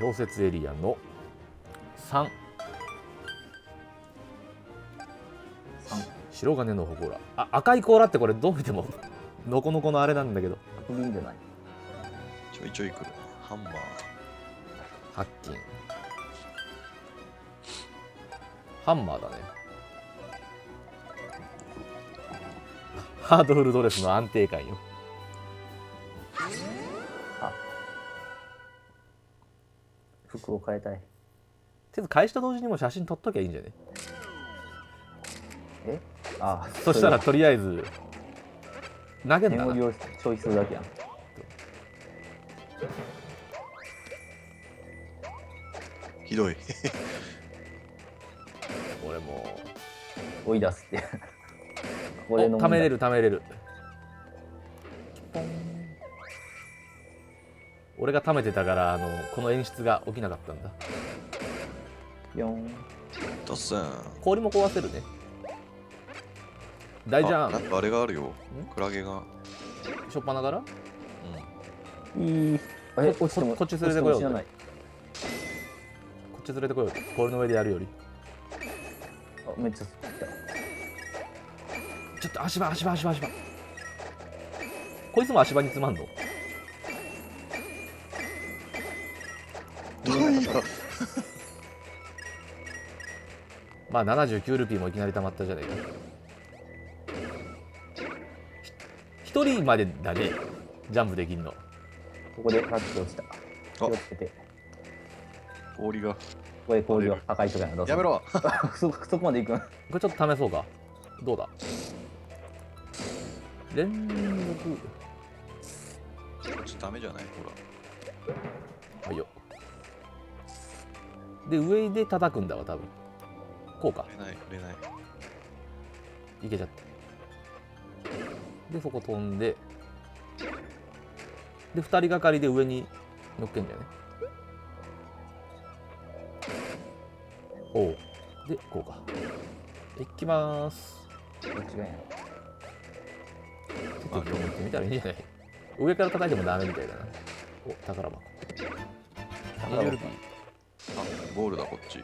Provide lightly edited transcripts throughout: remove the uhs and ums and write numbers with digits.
調節エリアの3、白金の祠、あ、赤い甲羅ってこれどう見てもノコノコのあれなんだけど、確認じゃない、ちょいちょい来るハンマー、発金、ハンマーだね。ハードフルドレスの安定感よ。あ、服を変えたい。とりあえず開始と同時にも写真撮っときゃいいんじゃね。え、あ、そしたらとりあえず投げんだな。チョイスするだけやん。ひどい。俺も追い出すって。俺のためれるためれる。俺がためてたからこの演出が起きなかったんだ。4。どっすん。氷も壊せるね。大ジャン。なんかあれがあるよ。クラゲが。しょっぱなから？うん。いい。え、こっち連れてこよう。こっち連れてこよう。氷の上でやるより。あ、めっちゃ好きだ。ちょっと足場足場足場足場。こいつも足場につまんの。どういや。まあ79ルピーもいきなり溜まったじゃないか。1人までだね、ジャンプできんの。ここでタッチ落ちた。気をつけて。氷が。これ氷が高いとかやな。やめろ。そこまで行く。これちょっと試そうか。どうだ。連続。こっちダメじゃない？ほら。はいよ。で上で叩くんだわ多分。こうか。触れない触れない。いけちゃった。でそこ飛んで、で2人がかりで上に乗っけんだよね。おう、でこうか。いきまーす。間違いない。ちょっと持ってみたらいいんじゃない？上から叩いてもダメみたいだな。お、宝箱。宝箱。あ、ゴールだこっち。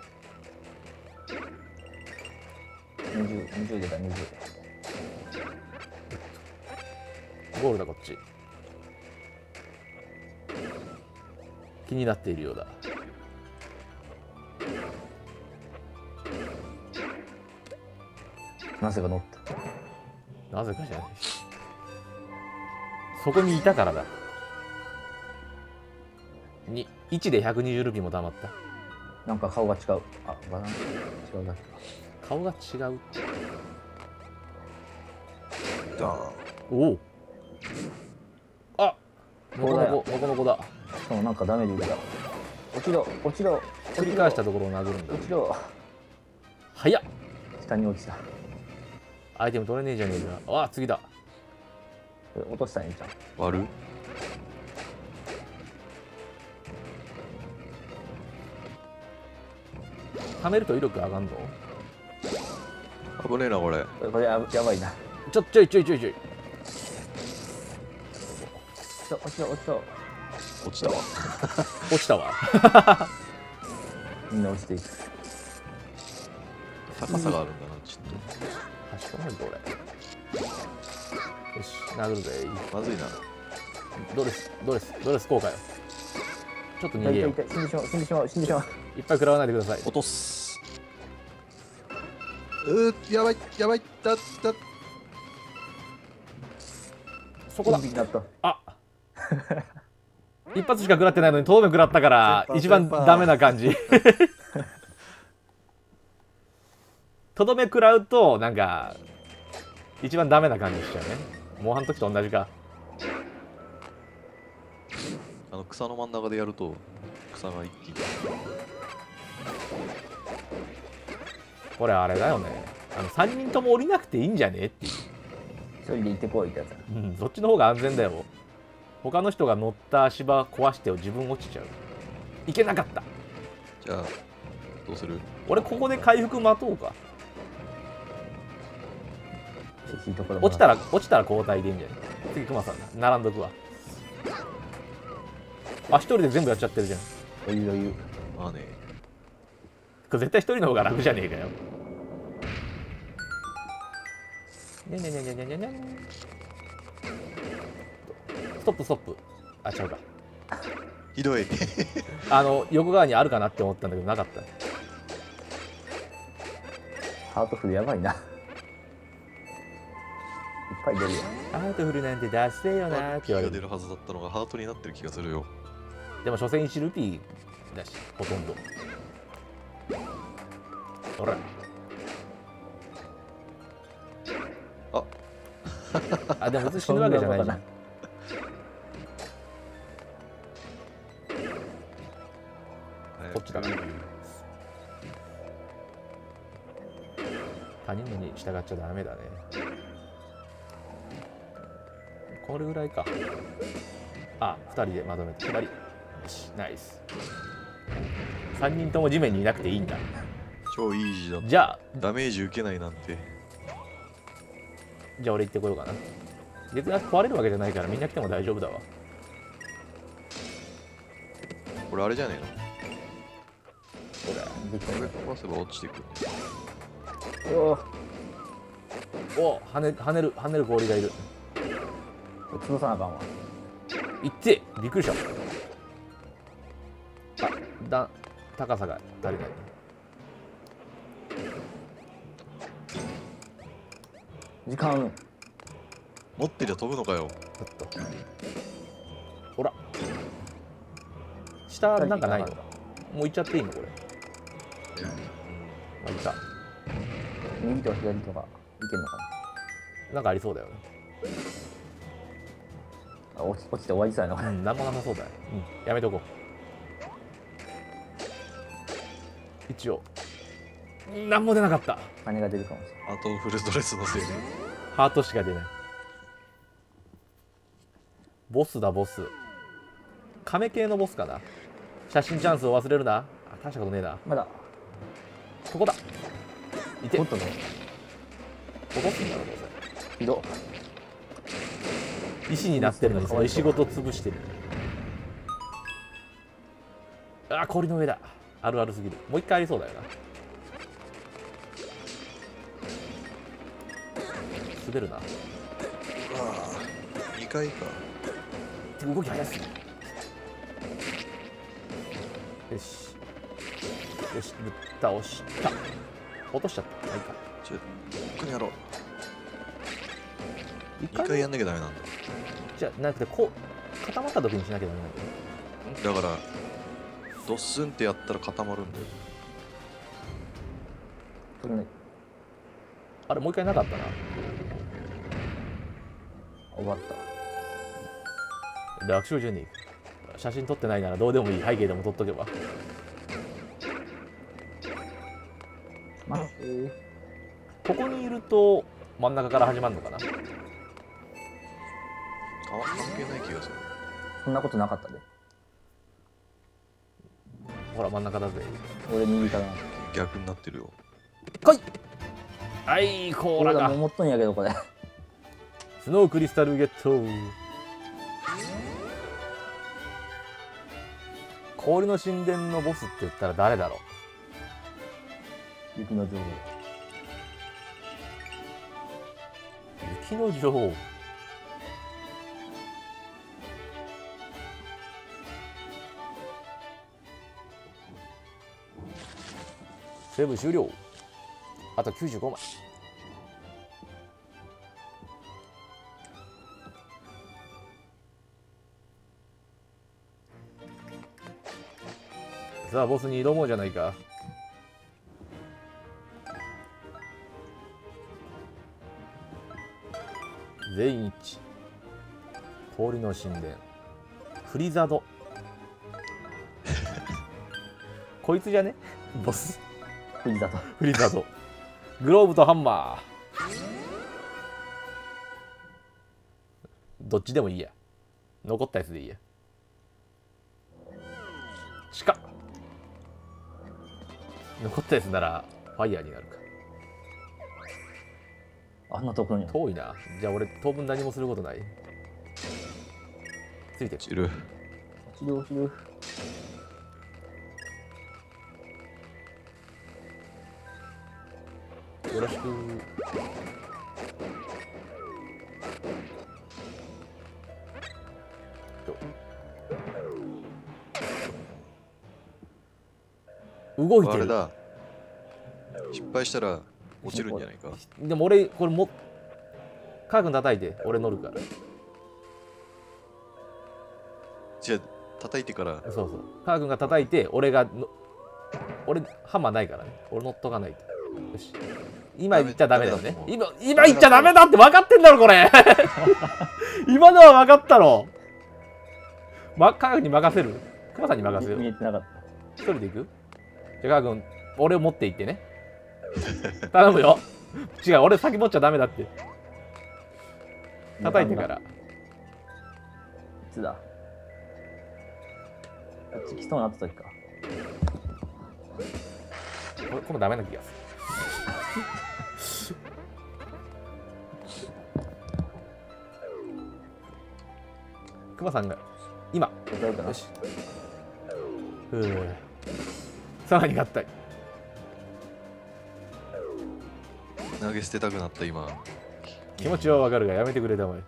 20出た20。ゴールだこっち。気になっているようだ。なぜか乗った。なぜかじゃない。そこにいたからだ。に1で120ルピーもたまった。なんか顔が違う。あ、バランス違うな。顔が違う。おお。あ、ノコノコノコノコだ。しかもなんかダメージ受けた。落ちろ落ちろ。繰り返したところを殴るんだ。落ちろ。早っ。下に落ちた。アイテム取れねえじゃねえか。あ、次だ。落としたね、じゃん。割る。はめると威力上がんの。危ねえなこれ。これやばいな。ちょい。落ちたわ。落ちたわ。みんな落ちていく。高さがあるんだな、ちょっと。確かにこれ。よし、殴るぜ。まずいな。ドレス後悔。ちょっと逃げよう。死んでしまう。いっぱい食らわないでください。落とす。やばい。だ。そこだ。あ。一発しか食らってないのにとどめ食らったから一番ダメな感じ。とどめ食らうとなんか一番ダメな感じしちゃうね。モンハンの時と同じか。草の真ん中でやると草が一気に。これあれだよね、3人とも降りなくていいんじゃねえっていう。1人で行ってこいってやつ。うん、そっちの方が安全だよ。他の人が乗った足場壊して自分落ちちゃう。いけなかった。じゃあどうする？俺ここで回復待とうか。落ちたら交代でいいんじゃない？次クマさん並んどくわ。あ、一人で全部やっちゃってるじゃん。余裕余裕。まあね。絶対一人の方が楽じゃねえかよ。ねねねねねねね。ストップストップ。あ、違うか。ひどい。横側にあるかなって思ったんだけどなかった、ね。ハートフルやばいな。いっぱい出るよ。ハートフルなんて出せよなーって言われる。気が出るはずだったのがハートになってる気がするよ。でも所詮1ルピーだしほとんど。ほら。あ。あ、でも別に死ぬわけじゃないじゃん。こっちだね。他人のに従っちゃダメだね。これぐらいか。あ、2人でまとめて左。ナイス。3人とも地面にいなくていいんだ。超イージーだった。じゃあダメージ受けないなんて。じゃあ俺行ってこようかな。別に壊れるわけじゃないからみんな来ても大丈夫だわ。これあれじゃねえの。これ壊せば落ちてくる。おお、跳ねる氷がいる。潰さなあかんわ。いってびっくりした。あだ高さが足りない。時間持ってりゃ飛ぶのかよ。ほら下なんかないの。もう行っちゃっていいのこれ。あ、いった右と左とかいけるのかな。なんかありそうだよね。あ、落ちて終わりそうやな。なんもなさそうだよ、やめとこう。一応何も出なかった。金が出るかもしれない。あとフルドレスのせいでハートしか出ない。ボスだボス。亀系のボスかな。写真チャンスを忘れるな。あ、大したことねえな。まだここだ。いて、ここすんだろう。ひどっ。石になってるのにその石ごと潰してる。あ、氷の上だ。あるあるすぎる。もう一回ありそうだよな。滑るな。ああ、2回か。動き早すぎる。よしよし、ぶっ倒した。落としちゃった。ないか。ちょっとこれやろう。1回やんなきゃダメなんだ。じゃなくてこう固まった時にしなきゃダメなんだよ。だからドッスンってやったら固まるんだよ。これね、あれもう一回なかったな。終わった。楽勝じゃねえ。写真撮ってないならどうでもいい。背景でも撮っとけば。まあ、ここにいると真ん中から始まるのかな。関係ない気がする。そんなことなかったで。ほら真ん中だぜ。俺右から逆になってるよ。来い。はい、こらが守っとんやけどこれ。スノークリスタルゲット。氷の神殿のボスって言ったら誰だろう。雪の女王。雪の女王。セーブ終了。あと95枚。さあボスに挑もうじゃないか。全員一致。氷の神殿フリザド。こいつじゃねボス。フリザドグローブとハンマーどっちでもいいや。残ったやつでいいや。鹿。残ったやつならファイヤーになるか。あんなところに遠いな。じゃあ俺当分何もすることない。ついてる。落ちる。よろしく。動いてる。あれだ、失敗したら落ちるんじゃないか。でも俺これもカー君叩いて、俺乗るから。じゃあ叩いてから。そうそう、カー君が叩いて、俺がの、俺ハンマーないからね、俺乗っとかないと。よし、今言っちゃダメだよね。今言っちゃダメだって分かってんだろこれ。今のは分かったろ。カー君に任せる、クマさんに任せる。見えてなかった。一人で行く。じゃあカー君俺を持って行ってね。頼むよ。違う、俺先持っちゃダメだって。叩いてから。いつだ、あっち来そうになった時か。これもダメな気がする。クマさんが今よし、さらに合体投げ捨てたくなった。今気持ちはわかるがやめてくれたまえ。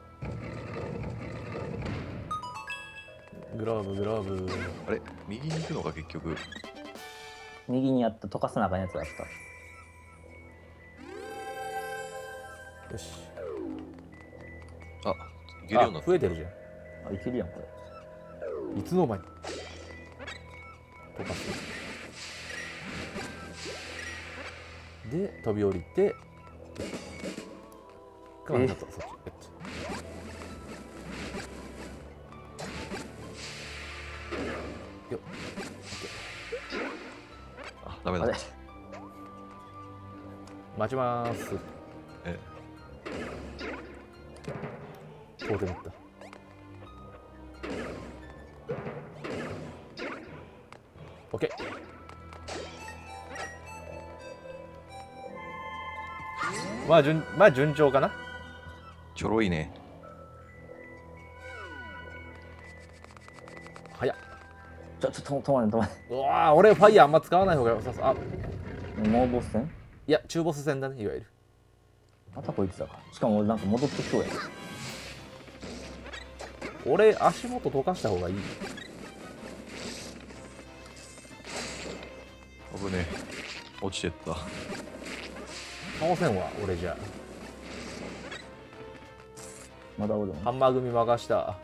グローブグローブ、あれ右に行くのか。結局右にやった、溶かす中のやつだった。よし、あ、いけるようになった。増えてるじゃん。あ、いけるやんこれ。いつの間に溶かすで飛び降りて、カンタとそっち。よっ、あ、ダメだ。待ちまーす。こうでもった。オッケー。まあ順調かな。ちょろいね。早っ。ちょっと止まれ止まれ。うわあ、俺ファイヤーあんま使わない方がよさそう。あ、ノーボス戦？いや、中ボス戦だね、いわゆる。またこいつだか。しかも俺なんか戻ってきそうや。俺足元溶かした方がいい。危ねえ、落ちてった。倒せんわ俺じゃ。まだおるの。ハンマー組任した。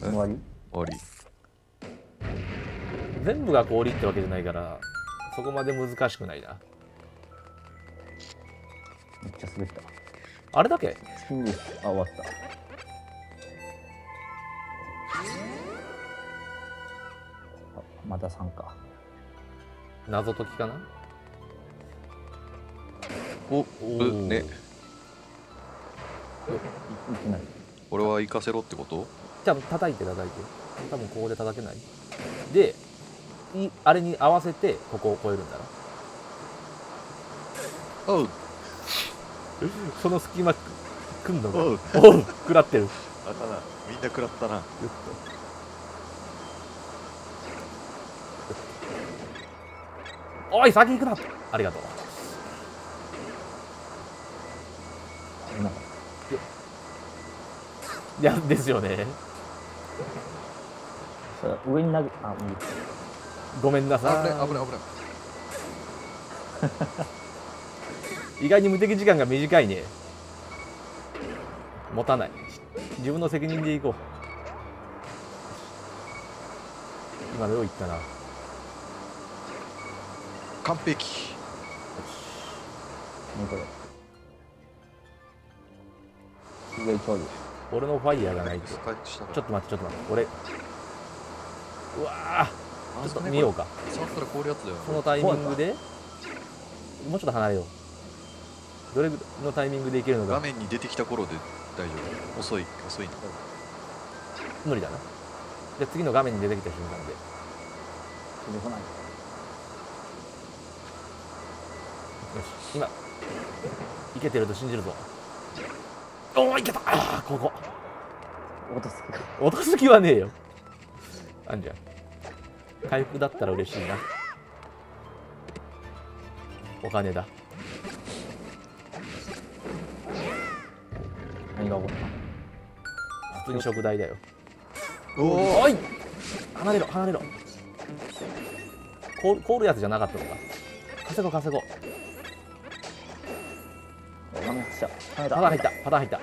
終わり終わり。全部が氷ってわけじゃないからそこまで難しくないな。めっちゃ滑った。あれだけ？あ、終わった。また3か。謎解きかな。おね。俺は行かせろってこと？じゃあ叩いて叩いて。多分ここで叩けない。で、あれに合わせてここを越えるんだな。おう。その隙間くんのがおう食らってる。あったな、みんな食らったな。よっとおい、先行くな。ありがとう。いやですよね。上に投げ、あ、ごめんなさい。危ない。意外に無敵時間が短いね。持たない。自分の責任でいこう。今どういったな。完璧。俺のファイヤーがないと。ちょっと待って。俺。うわー。ちょっと見ようか。このタイミングで。もうちょっと離れよう。どれのタイミングでいけるのか。画面に出てきた頃で大丈夫。遅い無理だな。じゃあ次の画面に出てきた瞬間で出てこない。よし、今いけてると信じるぞ。おお、いけた。ああ、ここ落とす気はねえよ。あんじゃん、回復だったら嬉しいな。お金だ。何が起こった？普通に食代だよ。おい、離れろ離れろ。凍るやつじゃなかったのか。稼ごう稼ごう。パター入ったパター入った。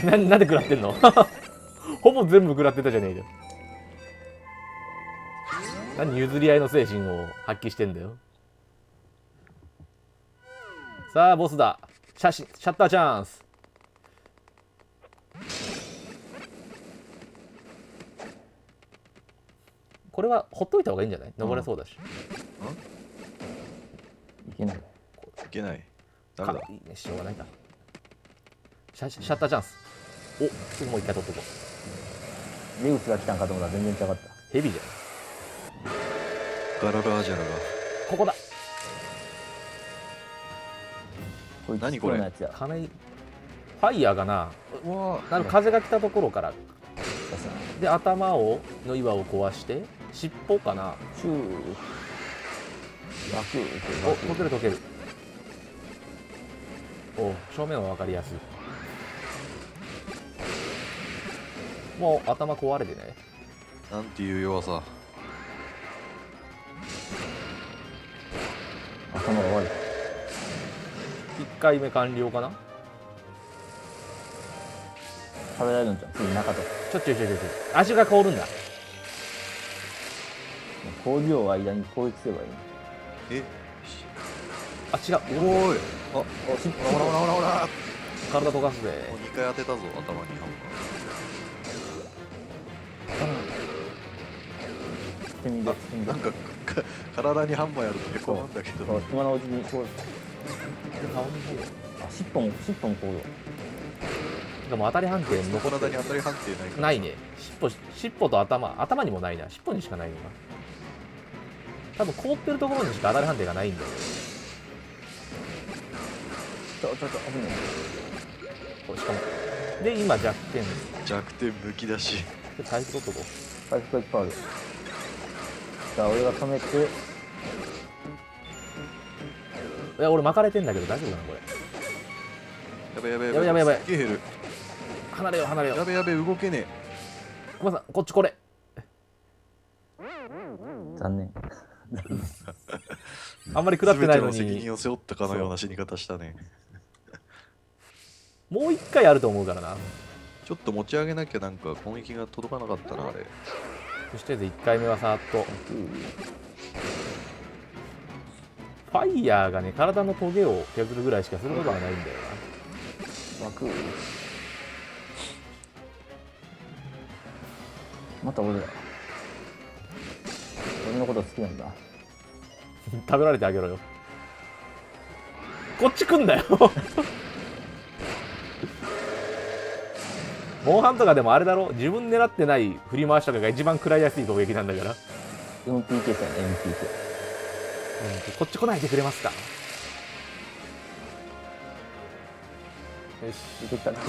いて。なんで食らってんの？ほぼ全部食らってたじゃねえじゃん。何譲り合いの精神を発揮してんだよ。さあボスだ。シャッターチャンス。これはほっといた方がいいんじゃない？登れそうだし、うん、いけないいけない。ダメだ。いいね、しょうがないか。シャッターチャンス。お、もう一回取っとこう。レウスが来たんかと思ったら全然違かった。ヘビじゃん。ガララアジャラがここだ。これ何これ？亀ファイヤーかな。なんか風が来たところからで頭をの岩を壊して尻尾かな。シューお溶ける溶ける。お正面は分かりやすい。もう頭壊れてね。なんていう弱さ。頭が悪い。1回目完了かな。食べられるんじゃん。次中とちょ足が凍るんだ。工場を間に攻撃すればいい。えあ違う。おーいあっほらほらほらほら体溶かすぜ。2回当てたぞ頭に。なんか体にハンマーやるとへこむんだけど、今のうちにこう尻尾もこうでも当たり判定残らない。体に当たり判定ないからないね。尻尾と頭にもないな。尻尾にしかないのか。多分凍ってるところにしか当たり判定がないんだよ。ちょっと危ないこれ。しかもで今弱点むき出しで回復取っとこう。回復がいっぱいある。俺が止めて。いや俺巻かれてんだけど大丈夫かなこれ。やべすげえ減る。離れよ離れよ。やべ動けねえ。クマさんこっちこれ。残念あんまり食らってないのに責任を背負ったかのような死に方したねもう一回やると思うからな。ちょっと持ち上げなきゃ。なんか攻撃が届かなかったなあれ。そして1回目はさーっとファイヤーがね体のトゲを削るぐらいしかすることはないんだよな。枠また俺だ。俺のこと好きなんだ食べられてあげろよ。こっち来んだよモンハンとかでもあれだろ、自分狙ってない振り回しとかが一番食らいやすい攻撃なんだから。 MPK じゃん MPK。 こっち来ないでくれますか。よしいけたいけた。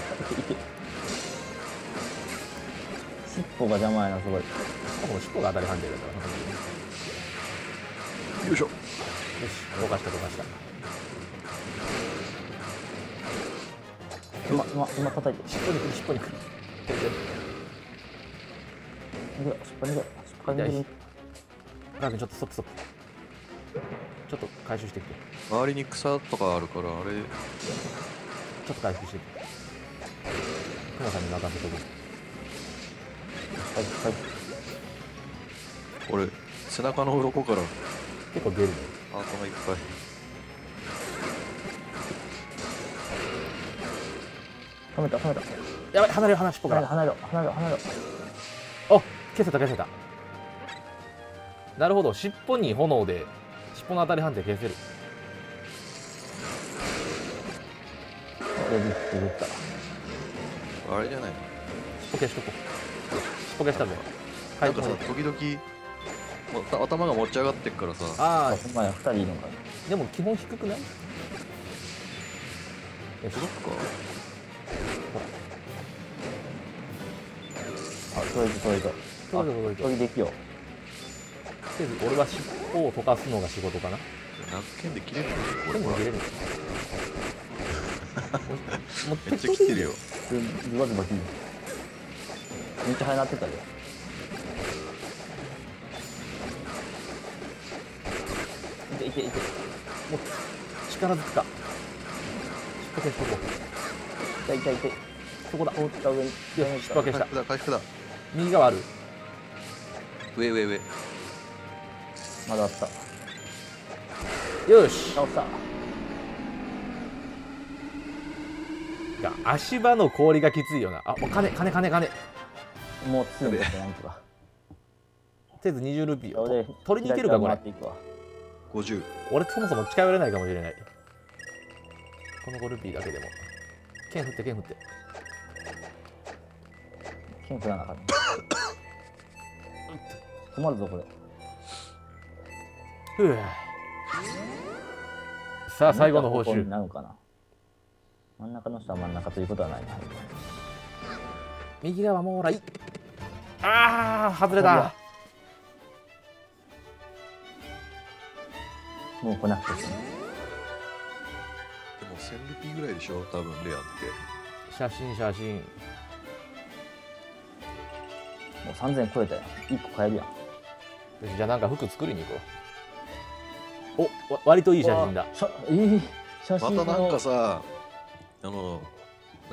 尻尾が邪魔やな。すごい尻尾が当たり判定だからよいしょ。よし動かした動かした。今叩いて尻尾に来る。ラーメンちょっとストップストップ。ちょっと回収してきて。周りに草とかあるからあれちょっと回収してきて。クマさんに任せとく。はい俺背中の鱗から結構出るね。頭いっぱい。はめた。やばい離れろ離れろ尻尾から。離れろ。あ消せた。なるほど尻尾に炎で尻尾の当たり判定消せる。あれじゃないの。尻尾消しとこう。尻尾消したぞ。なんかさ時々頭が持ち上がってっからさ。ああほんまや2人いるのか。でも基本低くない？え届くか。あ、届いた。せず、俺は尻尾を溶かすのが仕事かな。名付けんで切れるんですか？剣で切れるんですか？めっちゃ切ってるよ。ズバズバ切る。めっちゃはやってたよ。いけいけいけ。もう力ずくか。引っ掛けしとこう。痛い痛い痛い。そこだ。こう来た上に。引っ掛けした。回復だ回復だ。右側ある。上上上。まだあった。よし倒した。いや足場の氷がきついよな。あ、金もう強いですね。なんとかとりあえず20ルーピー取りに行けるかこれ。50。俺そもそも近寄れないかもしれない。この5ルーピーだけでも剣振って剣振って剣振らなかった止まるぞこれ。ふぅ。さあ最後の報酬なのかな。真ん中の人は真ん中ということはないな。右側もらい。ああ外れた。もう来なくて済む。でも1000ルピーぐらいでしょ多分レアって。写真写真。もう3000超えたよ。1個買えるやん。じゃあなんか服作りに行こう。お、割といい写真だ。写真またなんかさ、なん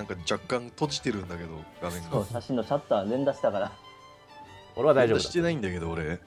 か若干閉じてるんだけど、画面が。そう、写真のシャッター連打したから。俺は大丈夫だ。連打してないんだけど、俺。